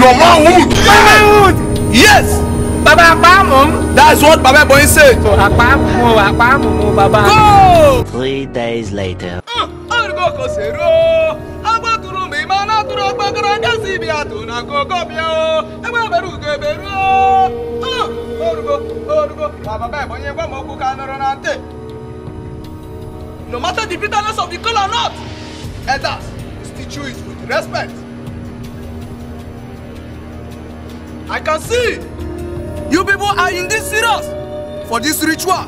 Your manhood. Yes. Baba Akpam. That's what Baba Boy said. So Akpam, Baba. Go. 3 days later. No matter the bitterness of the color or not, elders must teach you it with respect. I can see you people are in this serious for this ritual.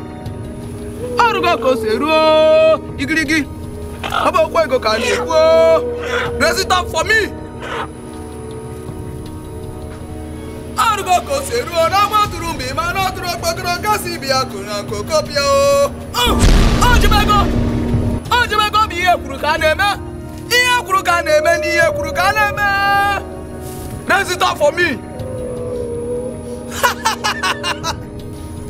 Raise it up for me. Raise it up for me.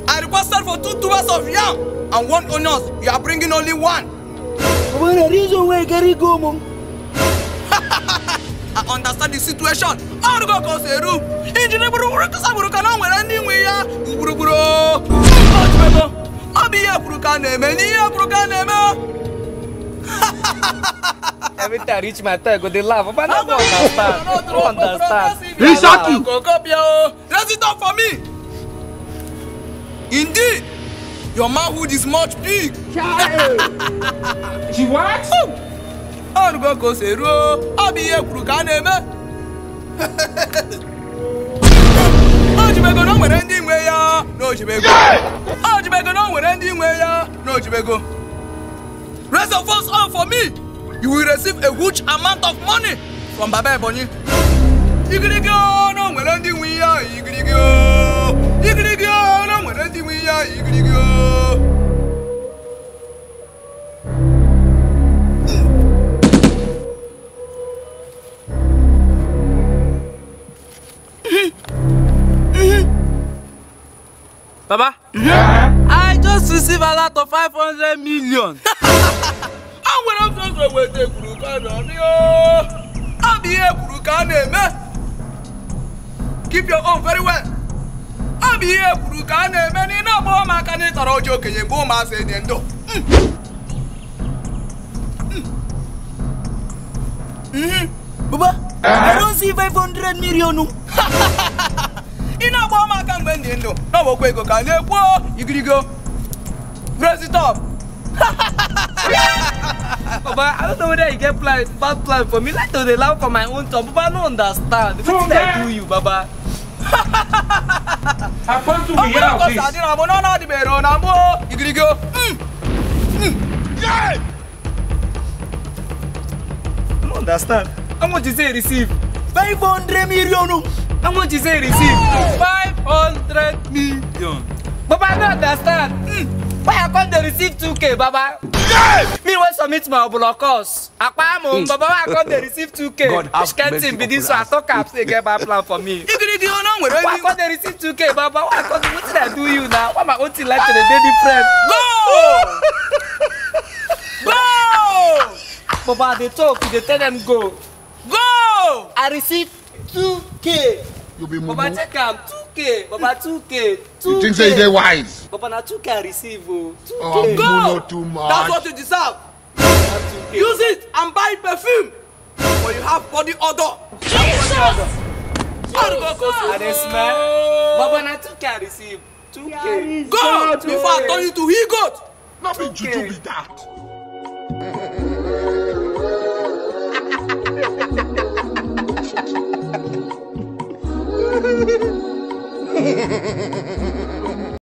I requested for 2 tubers of yam and 1 onion. You are bringing only 1. What a reason why Gary go, Mom. I understand the situation. I'll go cause a room. Engineer Burukasaburu can't wear anywhere. I'll be a Brukaneme, near Brukaneme. Every time I reach my third, they laugh, but I don't understand. They shot you. Raise it up for me. Indeed, your manhood is much big. She works? I'm going to go I'll be here for Raise your voice up for me. You will receive a huge amount of money from Baba Ebonyi. Baba, I just received a lot of 500 million. Keep your own very well. Baba, I don't see 500 million. Raise it up. Baba, I don't know whether you get bad plan for me. Like to they laugh for my own top. Baba, I don't understand. What did I do you, Baba? I want to be out of this. I'm not the better. I don't understand. How much is it receive? 500 million. How much is it receive? 500 million. Baba, I don't understand. Why I can't they receive 2K, Baba? Me when submit my blocos. Akpam, Baba, why I can't they receive 2K? Which can't be this, so I talk up say get bad plan for me. Why can't they receive 2K, Baba? Why can't what did I do you now? Why my own thing like to the baby friend? Go! Go! Baba, they talk, they tell them go. Go! I received 2K. You be Baba, check him. 2K. Baba, 2K. 2K. You think they wise? Baba, now 2K I receive. 2K. Oh, go! Not too much. That's what you deserve. Use it and buy perfume. But you have body odor. Jesus! I didn't smell. Baba, now 2K I receive. 2K. Go! Before I turn you to he goat. Not be juju be that.